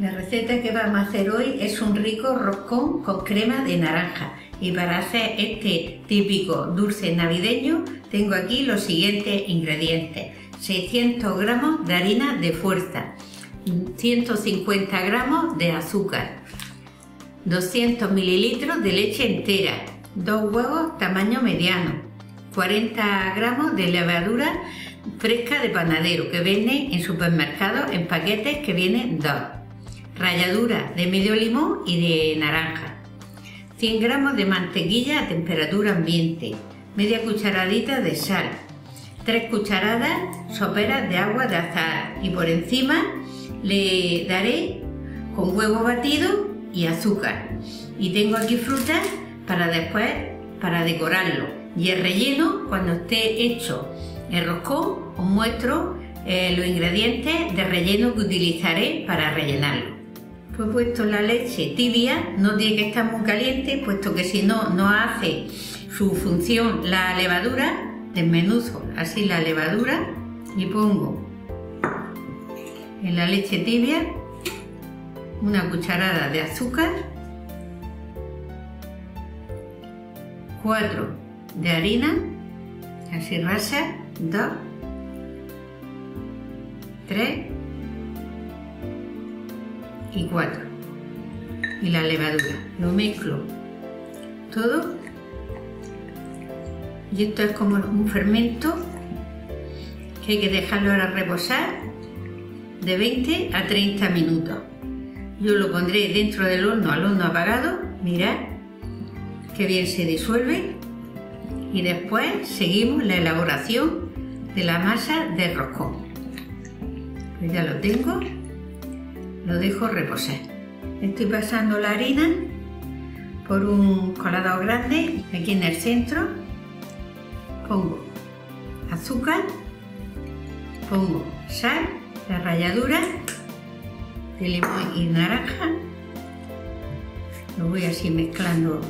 La receta que vamos a hacer hoy es un rico roscón con crema de naranja, y para hacer este típico dulce navideño tengo aquí los siguientes ingredientes: 600 gramos de harina de fuerza, 150 gramos de azúcar, 200 mililitros de leche entera, 2 huevos tamaño mediano, 40 gramos de levadura fresca de panadero que venden en supermercados en paquetes que vienen 2. Ralladura de medio limón y de naranja, 100 gramos de mantequilla a temperatura ambiente, media cucharadita de sal, 3 cucharadas soperas de agua de azahar, y por encima le daré con huevo batido y azúcar. Y tengo aquí frutas para después, para decorarlo, y el relleno, cuando esté hecho el roscón, os muestro los ingredientes de relleno que utilizaré para rellenarlo. Pues he puesto la leche tibia, no tiene que estar muy caliente, puesto que si no, no hace su función la levadura. Desmenuzo así la levadura y pongo en la leche tibia una cucharada de azúcar, 4 de harina, así rasa, 2, 3, y 4, y la levadura. Lo mezclo todo, y esto es como un fermento que hay que dejarlo ahora reposar de 20 a 30 minutos. Yo lo pondré dentro del horno, al horno apagado. Mirad que bien se disuelve, y después seguimos la elaboración de la masa del roscón. Pues ya lo tengo, lo dejo reposar. Estoy pasando la harina por un colador grande. Aquí en el centro pongo azúcar, pongo sal, la ralladura de limón y naranja, lo voy así mezclando,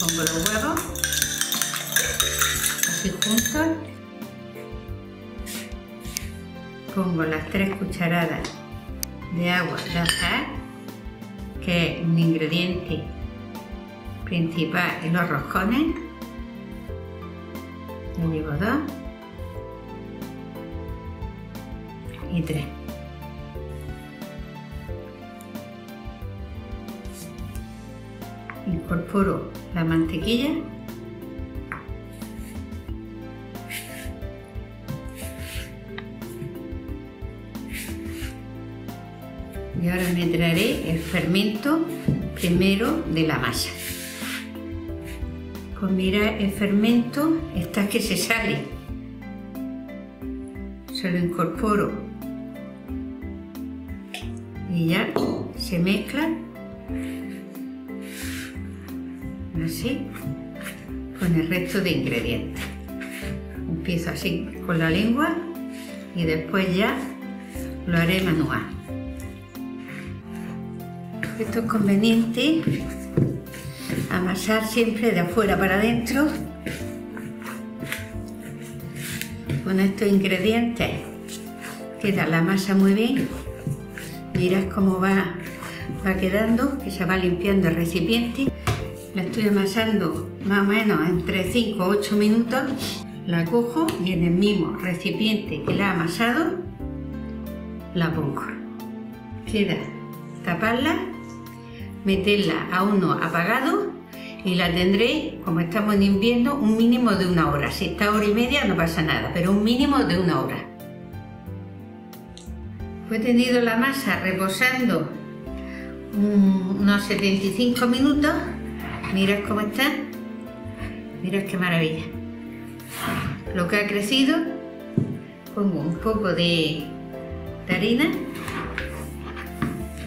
pongo los huevos así juntos, pongo las 3 cucharadas de agua de azahar, que es un ingrediente principal en los roscones. Le llevo 2 y 3. Incorporo la mantequilla, y ahora me traeré el fermento primero de la masa. Pues mirad, el fermento está que se sale, se lo incorporo y ya se mezcla así con el resto de ingredientes. Empiezo así con la lengua y después ya lo haré manual. Esto es conveniente amasar siempre de afuera para adentro con estos ingredientes. Queda la masa muy bien. Mirad cómo va quedando, que se va limpiando el recipiente. La estoy amasando más o menos entre 5 a 8 minutos. La cojo y en el mismo recipiente que la he amasado la pongo. Queda taparla, meterla a horno apagado, y la tendré, como estamos en invierno, un mínimo de 1 hora. Si está 1 hora y media no pasa nada, pero un mínimo de 1 hora. Pues he tenido la masa reposando unos 75 minutos. Mirad cómo está, mirad qué maravilla lo que ha crecido. Pongo un poco de harina,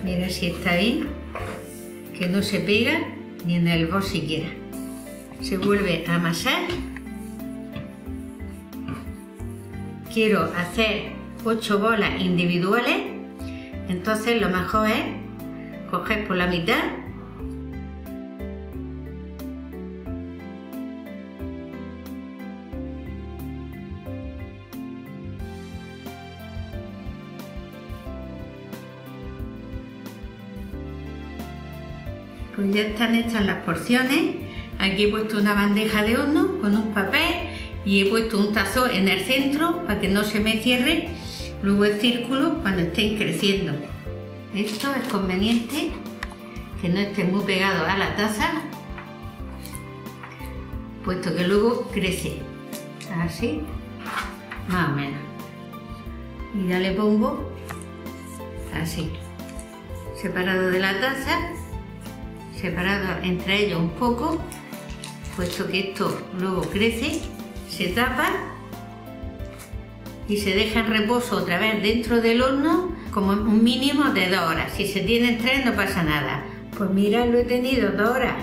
mirad si está bien, que no se pega ni en el bol siquiera. Se vuelve a amasar. Quiero hacer 8 bolas individuales, entonces lo mejor es coger por la mitad Pues ya están hechas las porciones. Aquí he puesto una bandeja de horno con un papel y he puesto un tazón en el centro para que no se me cierre luego el círculo cuando estén creciendo. Esto es conveniente que no esté muy pegado a la taza, puesto que luego crece así, más o menos. Y ya le pongo así, separado de la taza, separado entre ellos un poco, puesto que esto luego crece, se tapa y se deja en reposo otra vez dentro del horno como un mínimo de 2 horas. Si se tienen 3 no pasa nada. Pues mirad, lo he tenido 2 horas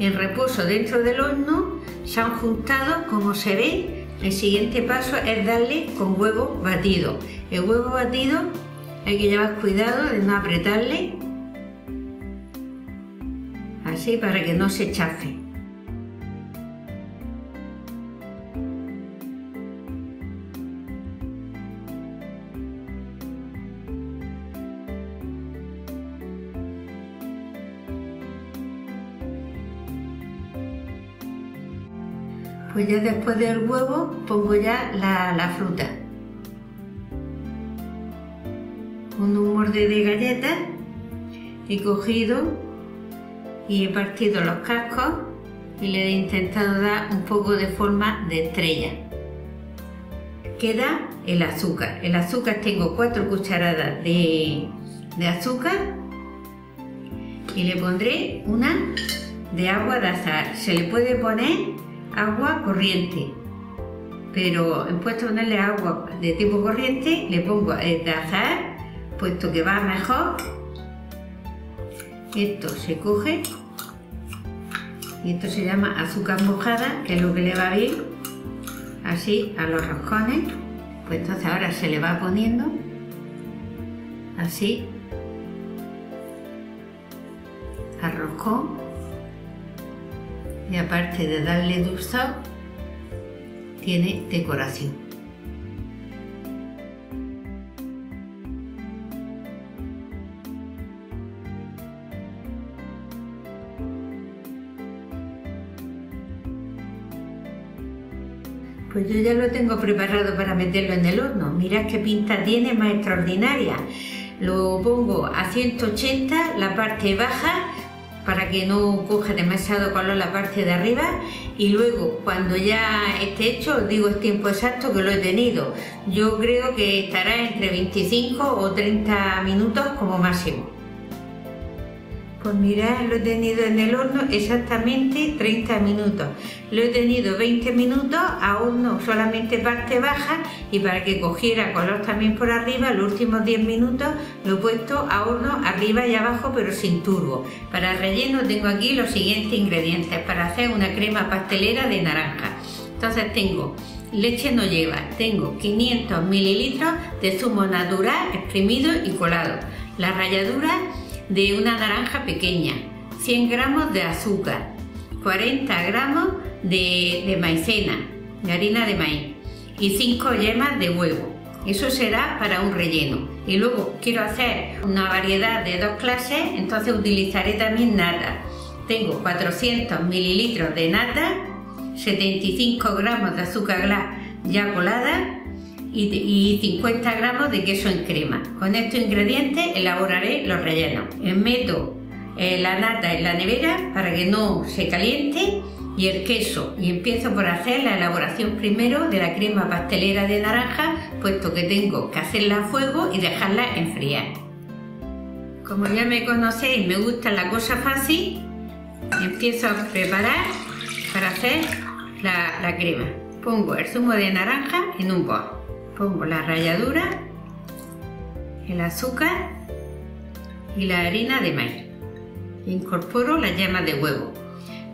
en reposo dentro del horno, se han juntado como se ve. El siguiente paso es darle con huevo batido. El huevo batido hay que llevar cuidado de no apretarle, así para que no se chafe. Pues ya después del huevo pongo ya la fruta. Con un morde de galleta he cogido y he partido los cascos y le he intentado dar un poco de forma de estrella. Queda el azúcar. El azúcar, tengo 4 cucharadas de azúcar y le pondré una de agua de azahar. Se le puede poner agua corriente, pero en puesto de ponerle agua de tipo corriente le pongo de azahar, puesto que va mejor. Esto se coge y esto se llama azúcar mojada, que es lo que le va bien así a los roscones. Pues entonces ahora se le va poniendo así al roscón. Y aparte de darle dulzor, tiene decoración. Pues yo ya lo tengo preparado para meterlo en el horno. Mirad qué pinta tiene, más extraordinaria. Lo pongo a 180 la parte baja, para que no coja demasiado color la parte de arriba, y luego cuando ya esté hecho os digo el tiempo exacto que lo he tenido. Yo creo que estará entre 25 o 30 minutos como máximo. Pues mirad, lo he tenido en el horno exactamente 30 minutos. Lo he tenido 20 minutos a horno solamente parte baja, y para que cogiera color también por arriba, los últimos 10 minutos lo he puesto a horno arriba y abajo, pero sin turbo. Para el relleno tengo aquí los siguientes ingredientes para hacer una crema pastelera de naranja. Entonces tengo, leche no lleva, tengo 500 mililitros de zumo natural exprimido y colado, la ralladura de una naranja pequeña, 100 gramos de azúcar, 40 gramos de maicena, de harina de maíz, y 5 yemas de huevo. Eso será para un relleno. Y luego quiero hacer una variedad de 2 clases, entonces utilizaré también nata. Tengo 400 mililitros de nata, 75 gramos de azúcar glas ya colada y 50 gramos de queso en crema. Con estos ingredientes elaboraré los rellenos. Meto la nata en la nevera para que no se caliente, y el queso, y empiezo por hacer la elaboración primero de la crema pastelera de naranja, puesto que tengo que hacerla a fuego y dejarla enfriar. Como ya me conocéis, me gusta la cosa fácil, empiezo a preparar para hacer la crema. Pongo el zumo de naranja en un bol. Pongo la ralladura, el azúcar y la harina de maíz. Incorporo las yemas de huevo.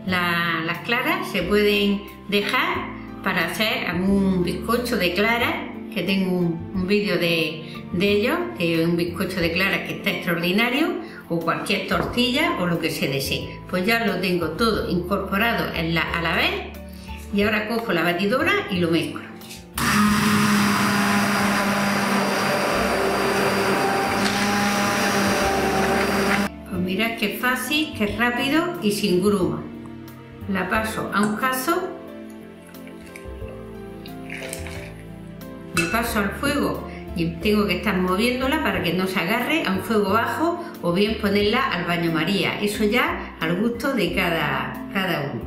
Las claras se pueden dejar para hacer algún bizcocho de claras, que tengo un vídeo de ello, de un bizcocho de claras que está extraordinario, o cualquier tortilla o lo que se desee. Pues ya lo tengo todo incorporado a la vez, y ahora cojo la batidora y lo mezclo. Mirad qué fácil. así, que es rápido y sin gruma. La paso a un cazo, me paso al fuego y tengo que estar moviéndola para que no se agarre a un fuego bajo, o bien ponerla al baño María, eso ya al gusto de cada uno.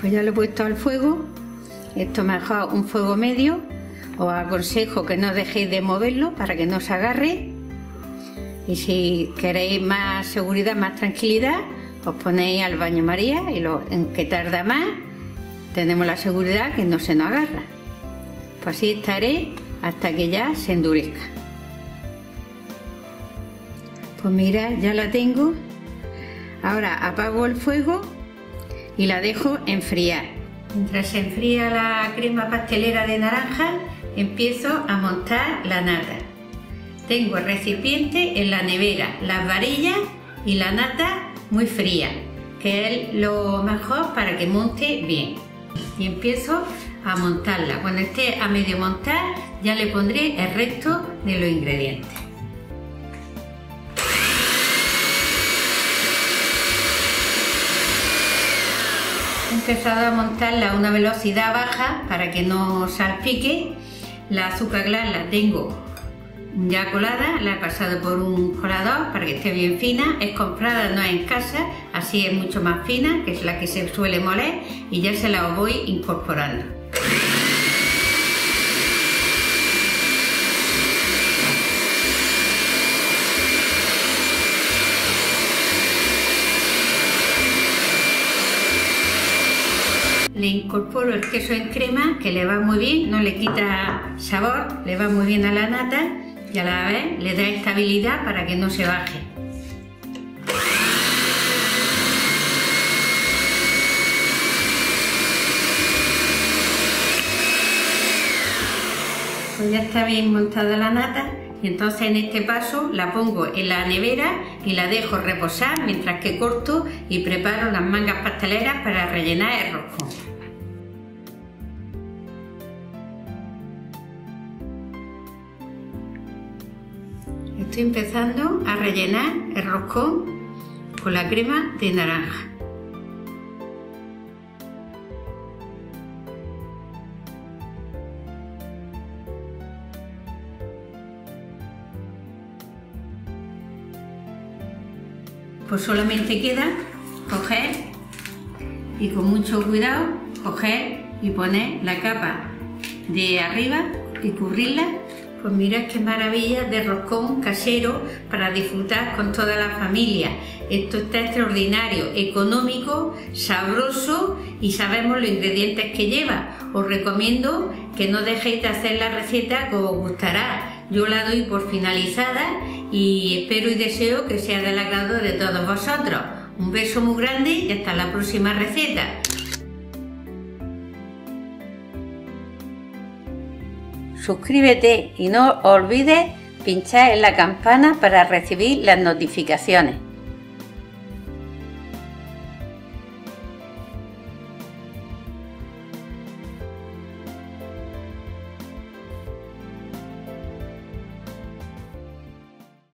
Pues ya lo he puesto al fuego, esto mejor un fuego medio, os aconsejo que no dejéis de moverlo para que no se agarre, y si queréis más seguridad, más tranquilidad, os ponéis al baño María y en que tarda más tenemos la seguridad que no se nos agarra. Pues así estaré hasta que ya se endurezca. Pues mirad, ya la tengo. Ahora apago el fuego y la dejo enfriar. Mientras se enfría la crema pastelera de naranja, empiezo a montar la nata. Tengo el recipiente en la nevera, las varillas y la nata muy fría, que es lo mejor para que monte bien. Y empiezo a montarla. Cuando esté a medio montar ya le pondré el resto de los ingredientes. He empezado a montarla a una velocidad baja para que no salpique. La azúcar glas la tengo ya colada, la he pasado por un colador para que esté bien fina. Es comprada, no es en casa, así es mucho más fina, que es la que se suele moler, y ya se la voy incorporando. Le incorporo el queso en crema, que le va muy bien, no le quita sabor, le va muy bien a la nata y a la vez le da estabilidad para que no se baje. Pues ya está bien montada la nata, y entonces en este paso la pongo en la nevera y la dejo reposar mientras que corto y preparo las mangas pasteleras para rellenar el roscón. Estoy empezando a rellenar el roscón con la crema de naranja. Pues solamente queda coger y con mucho cuidado coger y poner la capa de arriba y cubrirla. Pues mirad qué maravilla de roscón casero para disfrutar con toda la familia. Esto está extraordinario, económico, sabroso, y sabemos los ingredientes que lleva. Os recomiendo que no dejéis de hacer la receta, que os gustará. Yo la doy por finalizada y espero y deseo que sea del agrado de todos vosotros. Un beso muy grande y hasta la próxima receta. Suscríbete y no olvides pinchar en la campana para recibir las notificaciones.